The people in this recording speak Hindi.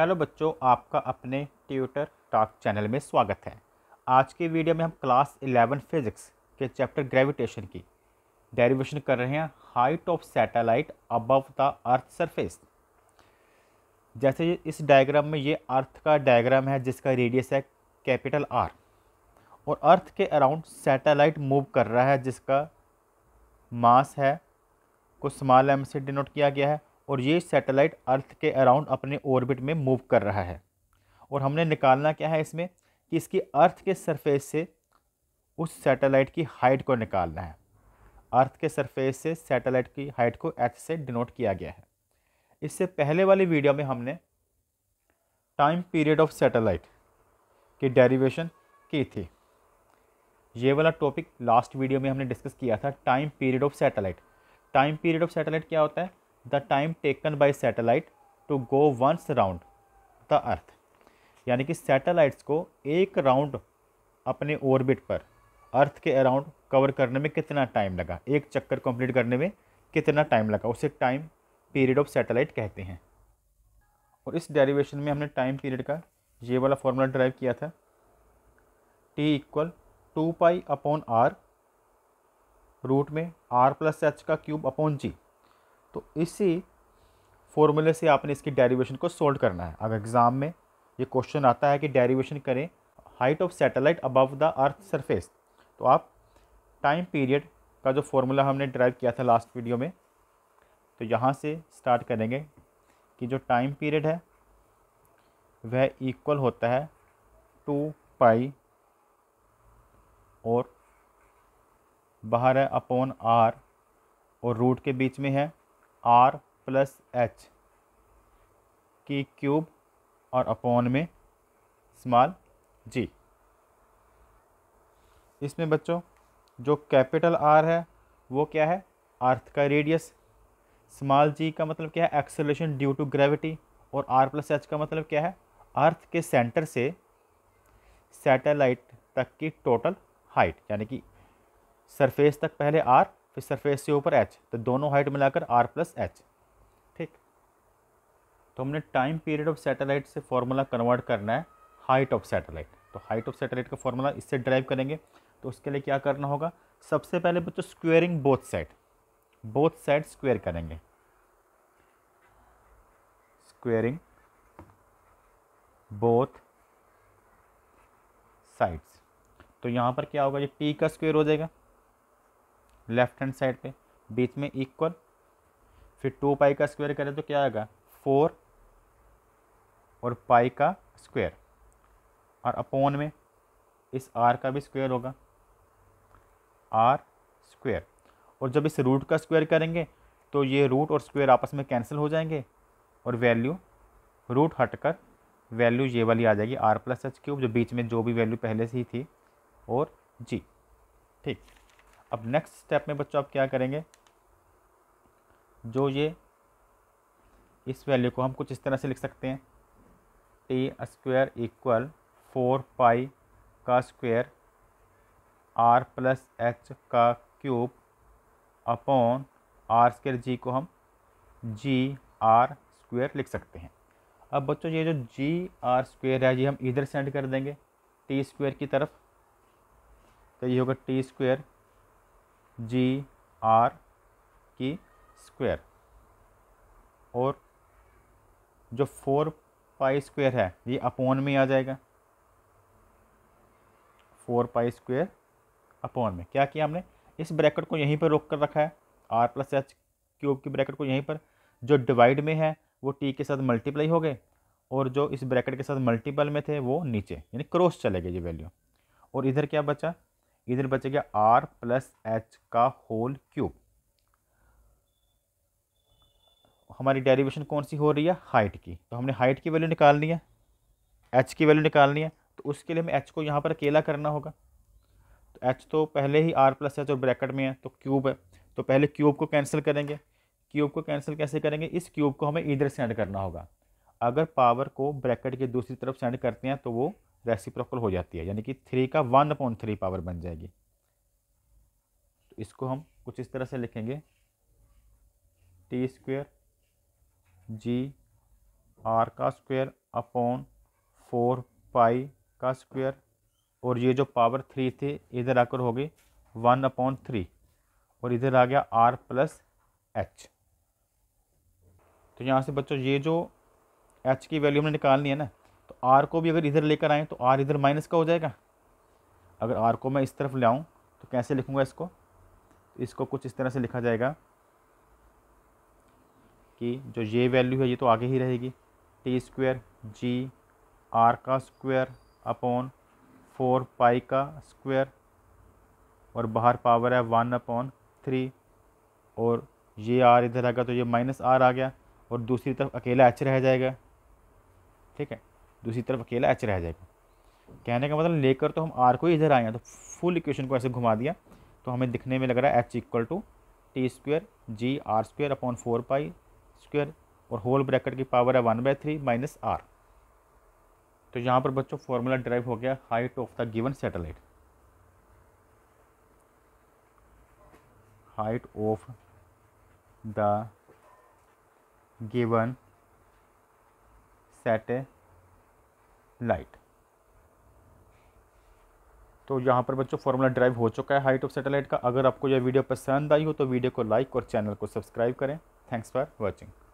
हेलो बच्चों, आपका अपने ट्यूटर टॉक चैनल में स्वागत है। आज की वीडियो में हम क्लास 11 फिज़िक्स के चैप्टर ग्रेविटेशन की डेरिवेशन कर रहे हैं। Height of satellite above the earth surface. जैसे इस डायग्राम में ये अर्थ का डायग्राम है जिसका रेडियस है कैपिटल आर, और अर्थ के अराउंड सैटेलाइट मूव कर रहा है जिसका मास है को स्मॉल एम से डिनोट किया गया है, और ये सैटेलाइट अर्थ के अराउंड अपने ऑर्बिट में मूव कर रहा है। और हमने निकालना क्या है इसमें कि इसकी अर्थ के सरफेस से उस सैटेलाइट की हाइट को निकालना है। अर्थ के सरफेस से सैटेलाइट की हाइट को h से डिनोट किया गया है। इससे पहले वाली वीडियो में हमने टाइम पीरियड ऑफ सैटेलाइट की डेरिवेशन की थी। ये वाला टॉपिक लास्ट वीडियो में हमने डिस्कस किया था, time period of satellite. Time period of satellite क्या होता है? The time taken by satellite to go once round the earth. यानी कि सैटेलाइट्स को एक राउंड अपने ऑर्बिट पर अर्थ के अराउंड कवर करने में कितना टाइम लगा, एक चक्कर कंप्लीट करने में कितना टाइम लगा, उसे टाइम पीरियड ऑफ सैटेलाइट कहते हैं। और इस डेरिवेशन में हमने टाइम पीरियड का ये वाला फॉर्मूला ड्राइव किया था, T equal 2 pi upon R root में आर प्लस एच का क्यूब अपॉन जी। तो इसी फॉर्मूले से आपने इसकी डेरिवेशन को सोल्व करना है। अगर एग्ज़ाम में ये क्वेश्चन आता है कि डेरिवेशन करें height of satellite above the earth surface, तो आप टाइम पीरियड का जो फॉर्मूला हमने ड्राइव किया था लास्ट वीडियो में, तो यहाँ से स्टार्ट करेंगे कि जो टाइम पीरियड है वह इक्वल होता है 2 पाई और बाहर है अपॉन आर और रूट के बीच में है आर प्लस एच की क्यूब और अपॉन में स्मॉल जी। इसमें बच्चों जो कैपिटल आर है वो क्या है? अर्थ का रेडियस। स्मॉल जी का मतलब क्या है? Acceleration due to gravity. और आर प्लस एच का मतलब क्या है? अर्थ के सेंटर से सैटेलाइट तक की टोटल हाइट। यानी कि सरफेस तक पहले आर, फिर सरफेस से ऊपर h, तो दोनों हाइट मिलाकर r प्लस एच। ठीक, तो हमने टाइम पीरियड ऑफ सैटेलाइट से फॉर्मूला कन्वर्ट करना है हाइट ऑफ सैटेलाइट। तो हाइट ऑफ सैटेलाइट का फॉर्मूला इससे ड्राइव करेंगे, तो उसके लिए क्या करना होगा? सबसे पहले बच्चों स्क्वेयरिंग बोथ साइड स्क्वेयर करेंगे। स्क्वेयरिंग बोथ साइड्स, तो यहाँ पर क्या होगा? ये p का स्क्वेयर हो जाएगा लेफ्ट हैंड साइड पे, बीच में इक्वल, फिर 2 पाई का स्क्वायर करें तो क्या आएगा? 4 और पाई का स्क्वायर, और अपॉन में इस आर का भी स्क्वायर होगा, आर स्क्वायर। और जब इस रूट का स्क्वायर करेंगे तो ये रूट और स्क्वायर आपस में कैंसिल हो जाएंगे और वैल्यू रूट हटकर वैल्यू ये वाली आ जाएगी आर प्लस एच क्यूब, जो बीच में जो भी वैल्यू पहले से ही थी, और जी। ठीक, अब नेक्स्ट स्टेप में बच्चों आप क्या करेंगे? जो ये इस वैल्यू को हम कुछ इस तरह से लिख सकते हैं, टी स्क्वायर इक्वल 4 पाई का स्क्वायर आर प्लस एच का cube upon R square G को हम जी आर स्क्वायर लिख सकते हैं। अब बच्चों ये जो जी आर स्क्वायर है ये हम इधर सेंड कर देंगे टी स्क्वायर की तरफ, तो ये होगा टी स्क्वायर जी आर की स्क्वायर। और जो 4 पाई स्क्वायर है ये अपॉन में आ जाएगा, 4 पाई स्क्वायर अपॉन में। क्या किया हमने? इस ब्रैकेट को यहीं पर रोक कर रखा है, आर प्लस एच क्यूब की ब्रैकेट को यहीं पर। जो डिवाइड में है वो टी के साथ मल्टीप्लाई हो गए, और जो इस ब्रैकेट के साथ मल्टीपल में थे वो नीचे यानी क्रॉस चले गए ये वैल्यू। और इधर क्या बचा? इधर बचेगा आर प्लस एच का होल क्यूब। हमारी डेरिवेशन कौन सी हो रही है? हाइट की। तो हमने हाइट की वैल्यू निकालनी है, एच की वैल्यू निकालनी है, तो उसके लिए हमें एच को यहाँ पर अकेला करना होगा। तो एच तो पहले ही आर प्लस एच और ब्रैकेट में है तो क्यूब है, तो पहले क्यूब को कैंसिल करेंगे। क्यूब को कैंसिल कैसे करेंगे? इस क्यूब को हमें इधर सेंड करना होगा। अगर पावर को ब्रैकेट की दूसरी तरफ सेंड करते हैं तो वो रेसिप्रोकल हो जाती है, यानी कि 3 का 1/3 पावर बन जाएगी। तो इसको हम कुछ इस तरह से लिखेंगे, टी स्क्वेयर जी आर का स्क्वेयर अपॉन 4 पाई का स्क्वायर और ये जो पावर 3 थी इधर आकर हो गई 1/3 और इधर आ गया r+h। तो यहाँ से बच्चों ये जो h की वैल्यू हमने निकालनी है ना, तो r को भी अगर इधर लेकर आएँ तो r इधर माइनस का हो जाएगा। अगर r को मैं इस तरफ ले आऊँ तो कैसे लिखूँगा इसको, इसको कुछ इस तरह से लिखा जाएगा कि जो ये वैल्यू है ये तो आगे ही रहेगी, t² g r का स्क्वायर अपॉन 4 पाई का स्क्वायर और बाहर पावर है 1/3 और ये r इधर आ गया तो ये -r आ गया और दूसरी तरफ अकेला h रह जाएगा। ठीक है, दूसरी तरफ अकेला h रह जाएगा। कहने का मतलब लेकर तो हम r को इधर आए हैं तो फुल इक्वेशन को ऐसे घुमा दिया तो हमें दिखने में लग रहा है h = t² g r² upon 4 pi square और होल ब्रैकेट की पावर है 1/3 -r। तो यहाँ पर बच्चों फॉर्मूला ड्राइव हो गया height of the given satellite. Height of the given satellite. तो यहाँ पर बच्चों फॉर्मूला ड्राइव हो चुका है हाइट ऑफ सैटेलाइट का। अगर आपको यह वीडियो पसंद आई हो तो वीडियो को लाइक और चैनल को सब्सक्राइब करें। Thanks for watching.